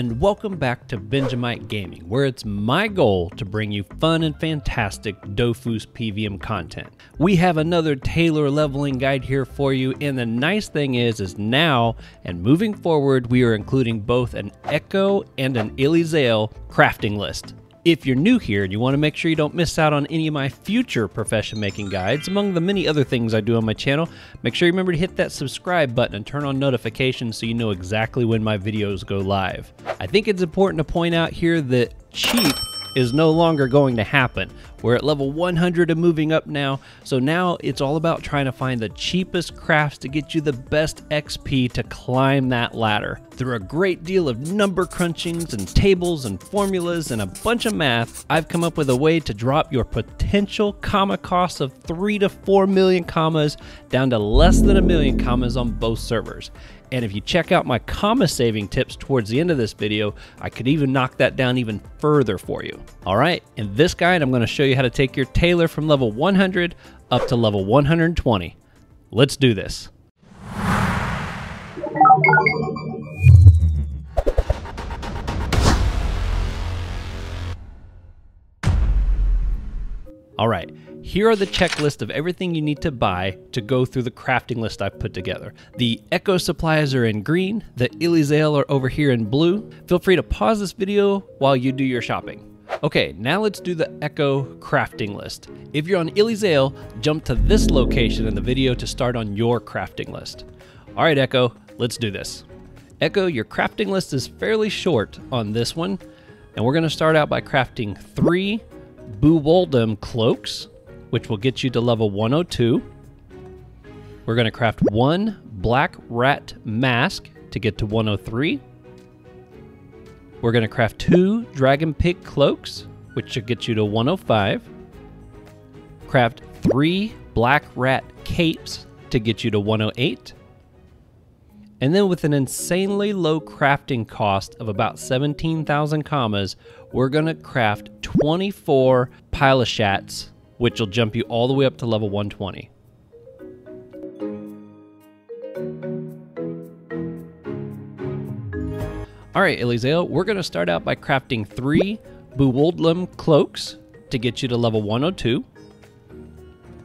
and welcome back to Benjamight Gaming, where it's my goal to bring you fun and fantastic Dofus PVM content. We have another Tailor leveling guide here for you, and the nice thing is now and moving forward, we are including both an Echo and an Ilyzaelle crafting list. If you're new here and you want to make sure you don't miss out on any of my future profession making guides, among the many other things I do on my channel, make sure you remember to hit that subscribe button and turn on notifications so you know exactly when my videos go live. I think it's important to point out here that cheap is no longer going to happen. We're at level 100 and moving up now, so now it's all about trying to find the cheapest crafts to get you the best XP to climb that ladder. Through a great deal of number crunchings and tables and formulas and a bunch of math, I've come up with a way to drop your potential kama costs of 3 to 4 million kamas down to less than 1 million kamas on both servers. And if you check out my kama saving tips towards the end of this video, I could even knock that down even further for you. All right, in this guide, I'm gonna show you how to take your Tailor from level 100 up to level 120. Let's do this. All right, here are the checklist of everything you need to buy to go through the crafting list I've put together. The Echo supplies are in green, the Ilyzaelle are over here in blue. Feel free to pause this video while you do your shopping. Okay, now let's do the Echo crafting list. If you're on Ilyzaelle, jump to this location in the video to start on your crafting list. All right, Echo, let's do this. Echo, your crafting list is fairly short on this one, and we're gonna start out by crafting 3 Buwoldlum Cloaks, which will get you to level 102. We're gonna craft 1 Black Rat Mask to get to 103. We're gonna craft 2 Dragon Pick Cloaks, which should get you to 105. Craft 3 Black Rat Capes to get you to 108. And then with an insanely low crafting cost of about 17,000 kamas, we're gonna craft 24 Piloshats, which will jump you all the way up to level 120. All right, Ilyzaelle, we're gonna start out by crafting 3 Buwoldlum Cloaks to get you to level 102.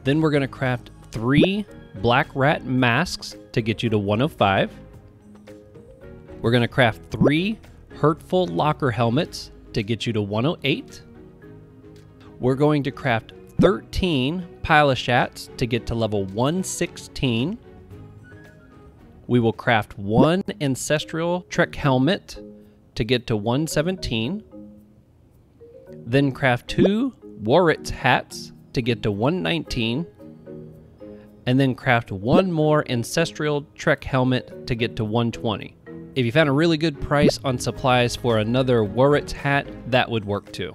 Then we're gonna craft 3 Black Rat Masks to get you to 105. We're gonna craft 3 Hurtful Locker Helmets to get you to 108. We're going to craft 13 Piloshats to get to level 116. We will craft 1 Ancestral Trek Helmet to get to 117. Then craft 2 Waritz hats to get to 119. And then craft 1 more Ancestral Trek Helmet to get to 120. If you found a really good price on supplies for another Waritz hat, that would work too.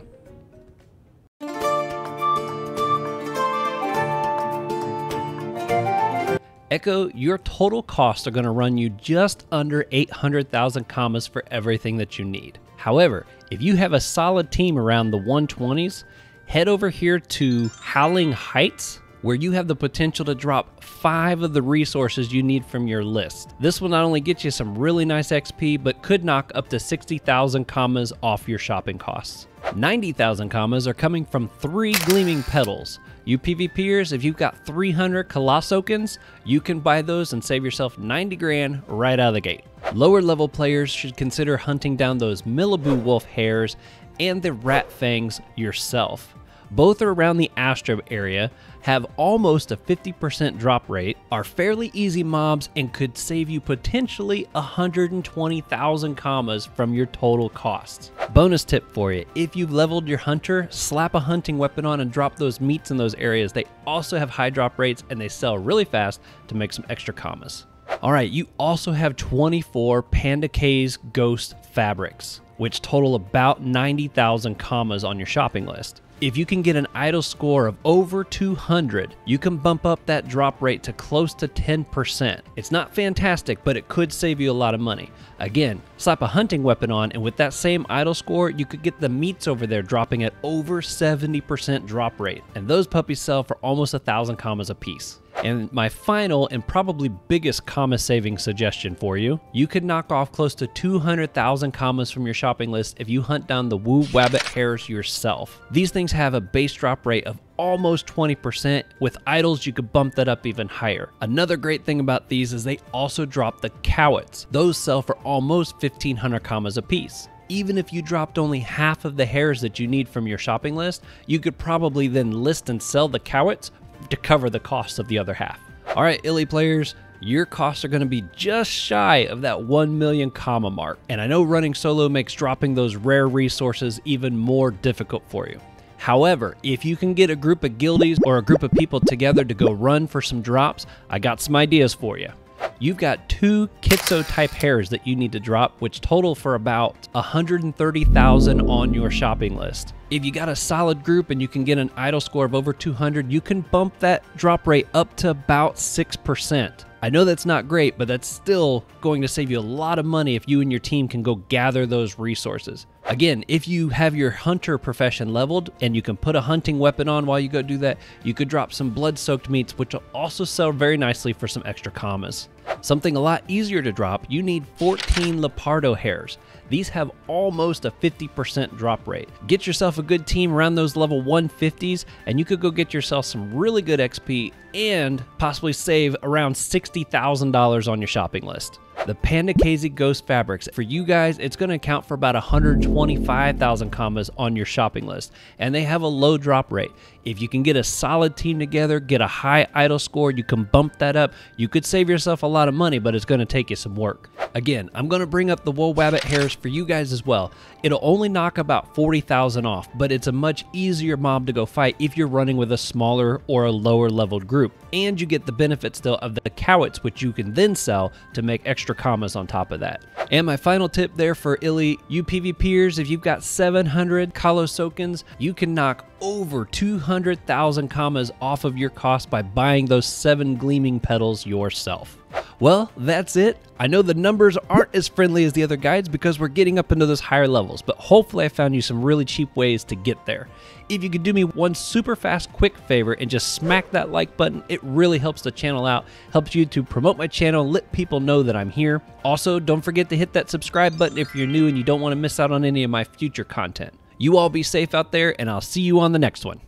Echo, your total costs are gonna run you just under 800,000 kamas for everything that you need. However, if you have a solid team around the 120s, head over here to Howling Heights, where you have the potential to drop 5 of the resources you need from your list. This will not only get you some really nice XP, but could knock up to 60,000 kamas off your shopping costs. 90,000 kamas are coming from 3 Gleaming Petals. You PvPers, if you've got 300 Kolossokens, you can buy those and save yourself 90 grand right out of the gate. Lower level players should consider hunting down those Millibu Wolf hairs and the rat fangs yourself. Both are around the Astrub area, have almost a 50% drop rate, are fairly easy mobs, and could save you potentially 120,000 kamas from your total costs. Bonus tip for you, if you've leveled your hunter, slap a hunting weapon on and drop those meats in those areas. They also have high drop rates and they sell really fast to make some extra kamas. All right, you also have 24 Pandakeesi Ghost Fabrics, which total about 90,000 kamas on your shopping list. If you can get an idle score of over 200, you can bump up that drop rate to close to 10%. It's not fantastic, but it could save you a lot of money. Again, slap a hunting weapon on, and with that same idle score, you could get the meats over there dropping at over 70% drop rate, and those puppies sell for almost 1,000 kamas a piece. And my final and probably biggest kama saving suggestion for you, you could knock off close to 200,000 kamas from your shopping list if you hunt down the Wo Wabbit hairs yourself. These things have a base drop rate of almost 20%. With idols, you could bump that up even higher. Another great thing about these is they also drop the cowets. Those sell for almost 1,500 kamas a piece. Even if you dropped only half of the hairs that you need from your shopping list, you could probably then list and sell the cowets to cover the costs of the other half. All right, Illy players, your costs are going to be just shy of that 1 million kama mark. And I know running solo makes dropping those rare resources even more difficult for you. However, if you can get a group of guildies or a group of people together to go run for some drops, I got some ideas for you. You've got 2 Kitsuo type hairs that you need to drop, which total for about 130,000 on your shopping list. If you got a solid group and you can get an idol score of over 200, you can bump that drop rate up to about 6%. I know that's not great, but that's still going to save you a lot of money if you and your team can go gather those resources. Again, if you have your hunter profession leveled and you can put a hunting weapon on while you go do that, you could drop some blood-soaked meats, which will also sell very nicely for some extra kamas. Something a lot easier to drop, you need 14 Leopardo hairs. These have almost a 50% drop rate. Get yourself a good team around those level 150s and you could go get yourself some really good XP and possibly save around $60,000 on your shopping list. The Pandakeesi Ghost Fabrics, for you guys, it's going to account for about 125,000 kamas on your shopping list, and they have a low drop rate. If you can get a solid team together, get a high idol score, you can bump that up. You could save yourself a lot of money, but it's going to take you some work. Again, I'm going to bring up the Wo Wabbit hairs for you guys as well. It'll only knock about 40,000 off, but it's a much easier mob to go fight if you're running with a smaller or a lower leveled group. And you get the benefit still of the cowets, which you can then sell to make extra kamas on top of that. And my final tip there for Illy, you PvPers, if you've got 700 Kolossokens, you can knock over 200,000 kamas off of your cost by buying those 7 gleaming petals yourself. Well, that's it. I know the numbers aren't as friendly as the other guides because we're getting up into those higher levels, but hopefully I found you some really cheap ways to get there. If you could do me one super fast, quick favor and just smack that like button, it really helps the channel out, helps you to promote my channel, let people know that I'm here. Also, don't forget to hit that subscribe button if you're new and you don't want to miss out on any of my future content. You all be safe out there, and I'll see you on the next one.